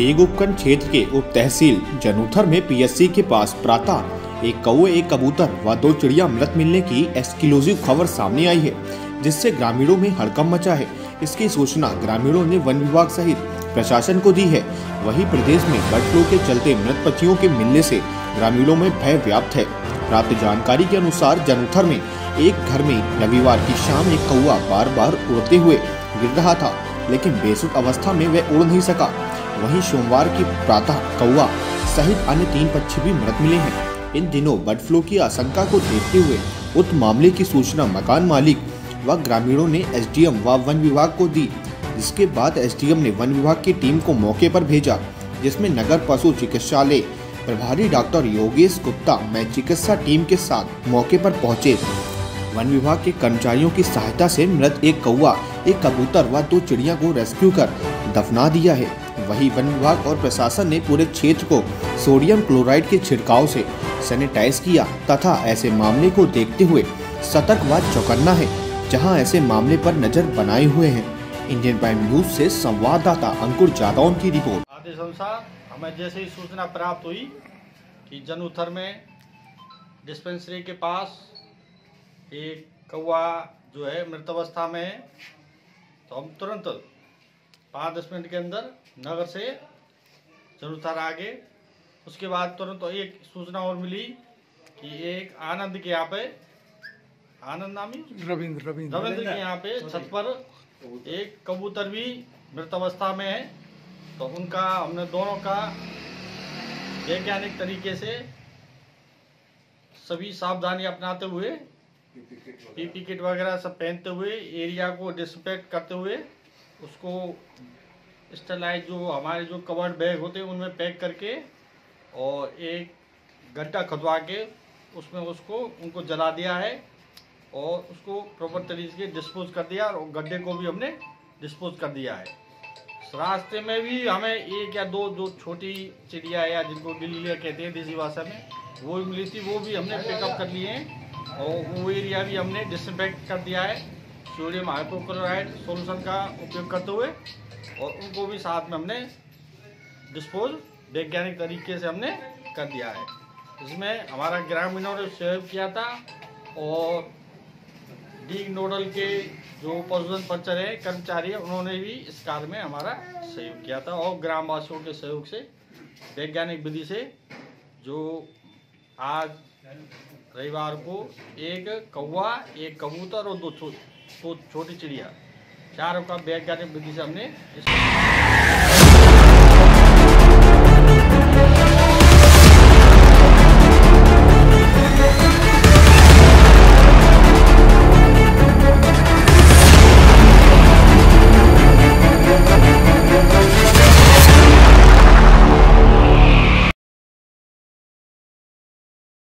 देवगुप्तन क्षेत्र के उप तहसील जनुथर में पीएससी के पास प्रातः एक कौवे, एक कबूतर व दो चिड़िया मृत मिलने की एक्सक्लूसिव खबर सामने आई है, जिससे ग्रामीणों में हड़कंप मचा है। इसकी सूचना ग्रामीणों ने वन विभाग सहित प्रशासन को दी है। वहीं प्रदेश में बर्ड फ्लू के चलते मृत पक्षियों के मिलने से ग्रामीणों में भय व्याप्त है। प्राप्त जानकारी के अनुसार जनुथर में एक घर में रविवार की शाम एक कौवा बार बार उड़ते हुए गिर रहा था, लेकिन बेसुध अवस्था में वह उड़ नहीं सका। वहीं सोमवार की प्रातः कौवा सहित अन्य 3 पक्षी भी मृत मिले हैं। इन दिनों बर्ड फ्लू की आशंका को देखते हुए उक्त मामले की सूचना मकान मालिक व ग्रामीणों ने एसडीएम व वन विभाग को दी, जिसके बाद एसडीएम ने वन विभाग की टीम को मौके पर भेजा, जिसमें नगर पशु चिकित्सालय प्रभारी डॉक्टर योगेश गुप्ता में चिकित्सा टीम के साथ मौके पर पहुंचे। वन विभाग के कर्मचारियों की सहायता से मृत एक कौवा, एक कबूतर व 2 चिड़िया को रेस्क्यू कर दफना दिया है। वहीं वन विभाग और प्रशासन ने पूरे क्षेत्र को सोडियम क्लोराइड के छिड़काव से सैनिटाइज किया तथा ऐसे मामले को देखते हुए सतर्क व चौकन्ना है, जहां ऐसे मामले पर नजर बनाए हुए हैं। इंडियन बाय न्यूज से संवाददाता अंकुर जाधव की रिपोर्ट। आदेश अनुसार हमें जैसे ही सूचना प्राप्त हुई कि जनुथर में डिस्पेंसरी के पास एक कौवा जो है मृत अवस्था में है, तो हम तुरंत 5-10 मिनट के अंदर नगर से जनुथर आ गए। उसके बाद तुरंत एक सूचना और मिली कि एक आनंद के यहाँ पे, आनंद नामी रविंद्र के यहाँ पे छत पर एक कबूतर भी मृत अवस्था में है, तो उनका हमने दोनों का वैज्ञानिक तरीके से सभी सावधानी अपनाते हुए पीपी किट वगैरह सब पहनते हुए एरिया को डिसइंफेक्ट करते हुए उसको स्टरलाइज जो हमारे जो कवर्ड बैग होते हैं उनमें पैक करके और एक गड्ढा खुदवा के उसमें उसको उनको जला दिया है और उसको प्रॉपर तरीके से डिस्पोज कर दिया और गड्ढे को भी हमने डिस्पोज कर दिया है। रास्ते में भी हमें एक या दो छोटी चिड़िया या जिनको गिल्लियाँ कहते हैं देसी भाषा में, वो भी मिली थी, वो भी हमने पिकअप कर लिए हैं और वो एरिया भी हमने डिसइंफेक्ट कर दिया है सोडियम हाइड्रोक्लोराइड सोल्यूशन का उपयोग करते हुए और उनको भी साथ में हमने डिस्पोज वैज्ञानिक तरीके से हमने कर दिया है। इसमें हमारा ग्रामीणों ने सहयोग किया था और डी नोडल के जो पशुधन पंचर है कर्मचारी है उन्होंने भी इस कार्य में हमारा सहयोग किया था और ग्रामवासियों के सहयोग से वैज्ञानिक विधि से जो आज रविवार को एक कौवा, एक कबूतर और 2 छोटी चिड़िया, चारों का वैज्ञानिक विधि से हमने